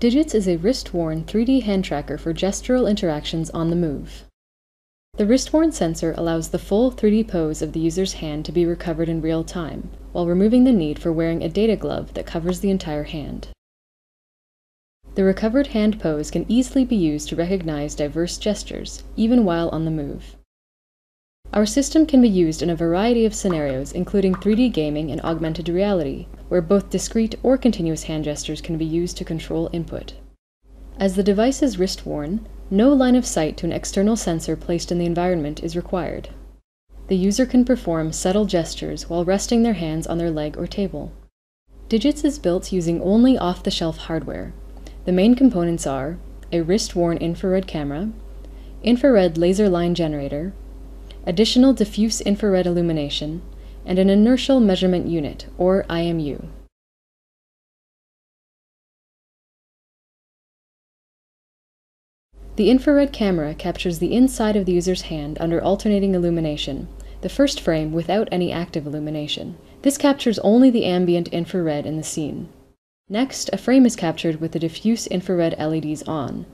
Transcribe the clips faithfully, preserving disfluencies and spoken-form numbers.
Digits is a wrist-worn three D hand tracker for gestural interactions on the move. The wrist-worn sensor allows the full three D pose of the user's hand to be recovered in real time, while removing the need for wearing a data glove that covers the entire hand. The recovered hand pose can easily be used to recognize diverse gestures, even while on the move. Our system can be used in a variety of scenarios, including three D gaming and augmented reality, where both discrete or continuous hand gestures can be used to control input. As the device is wrist-worn, no line of sight to an external sensor placed in the environment is required. The user can perform subtle gestures while resting their hands on their leg or table. Digits is built using only off-the-shelf hardware. The main components are a wrist-worn infrared camera, infrared laser line generator, additional diffuse infrared illumination, and an inertial measurement unit, or I M U. The infrared camera captures the inside of the user's hand under alternating illumination, the first frame without any active illumination. This captures only the ambient infrared in the scene. Next, a frame is captured with the diffuse infrared L E Ds on.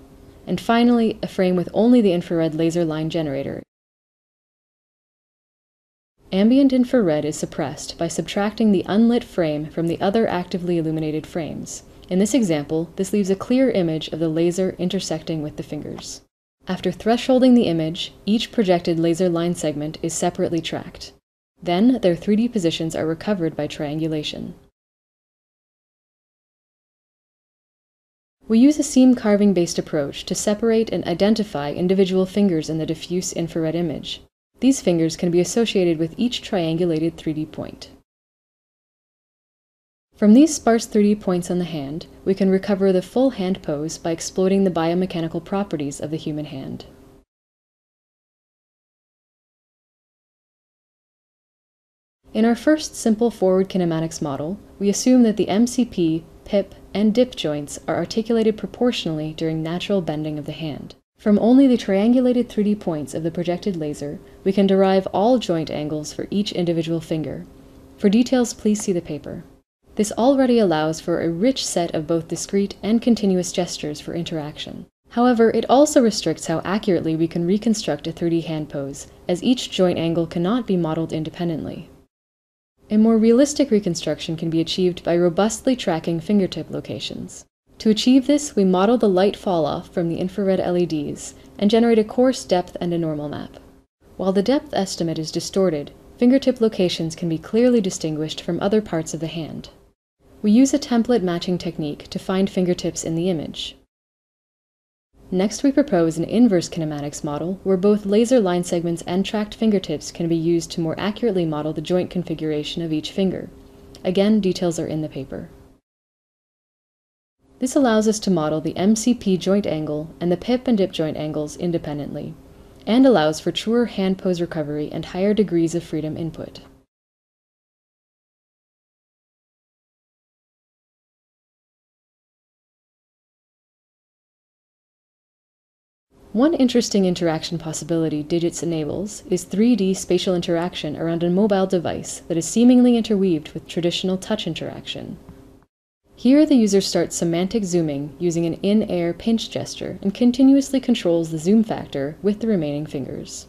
And finally, a frame with only the infrared laser line generator. Ambient infrared is suppressed by subtracting the unlit frame from the other actively illuminated frames. In this example, this leaves a clear image of the laser intersecting with the fingers. After thresholding the image, each projected laser line segment is separately tracked. Then, their three D positions are recovered by triangulation. We use a seam carving-based approach to separate and identify individual fingers in the diffuse infrared image. These fingers can be associated with each triangulated three D point. From these sparse three D points on the hand, we can recover the full hand pose by exploiting the biomechanical properties of the human hand. In our first simple forward kinematics model, we assume that the M C P, P I P, and D I P joints are articulated proportionally during natural bending of the hand. From only the triangulated three D points of the projected laser, we can derive all joint angles for each individual finger. For details, please see the paper. This already allows for a rich set of both discrete and continuous gestures for interaction. However, it also restricts how accurately we can reconstruct a three D hand pose, as each joint angle cannot be modeled independently. A more realistic reconstruction can be achieved by robustly tracking fingertip locations. To achieve this, we model the light falloff from the infrared L E Ds and generate a coarse depth and a normal map. While the depth estimate is distorted, fingertip locations can be clearly distinguished from other parts of the hand. We use a template matching technique to find fingertips in the image. Next, we propose an inverse kinematics model where both laser line segments and tracked fingertips can be used to more accurately model the joint configuration of each finger. Again, details are in the paper. This allows us to model the M C P joint angle and the P I P and D I P joint angles independently, and allows for truer hand pose recovery and higher degrees of freedom input. One interesting interaction possibility Digits enables is three D spatial interaction around a mobile device that is seemingly interweaved with traditional touch interaction. Here, the user starts semantic zooming using an in-air pinch gesture and continuously controls the zoom factor with the remaining fingers.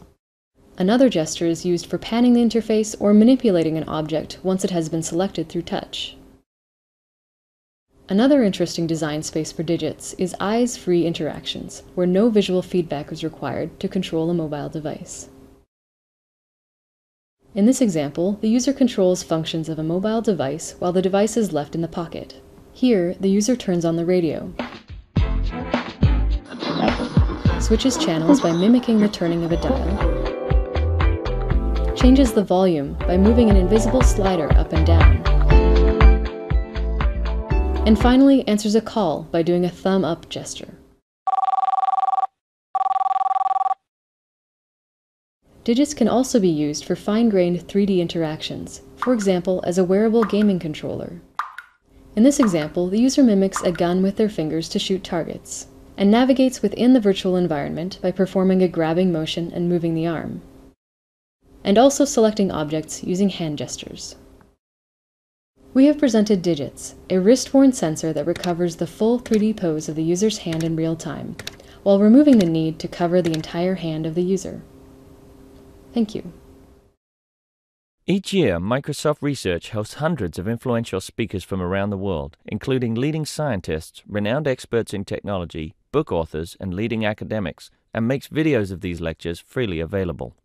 Another gesture is used for panning the interface or manipulating an object once it has been selected through touch. Another interesting design space for Digits is eyes-free interactions, where no visual feedback is required to control a mobile device. In this example, the user controls functions of a mobile device while the device is left in the pocket. Here, the user turns on the radio, switches channels by mimicking the turning of a dial, changes the volume by moving an invisible slider up and down, and finally answers a call by doing a thumb-up gesture. Digits can also be used for fine-grained three D interactions, for example, as a wearable gaming controller. In this example, the user mimics a gun with their fingers to shoot targets, and navigates within the virtual environment by performing a grabbing motion and moving the arm, and also selecting objects using hand gestures. We have presented Digits, a wrist-worn sensor that recovers the full three D pose of the user's hand in real time, while removing the need to cover the entire hand of the user. Thank you. Each year, Microsoft Research hosts hundreds of influential speakers from around the world, including leading scientists, renowned experts in technology, book authors, and leading academics, and makes videos of these lectures freely available.